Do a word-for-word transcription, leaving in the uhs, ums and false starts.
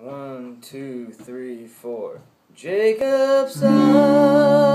One, two, three, four. Jacob's Eye.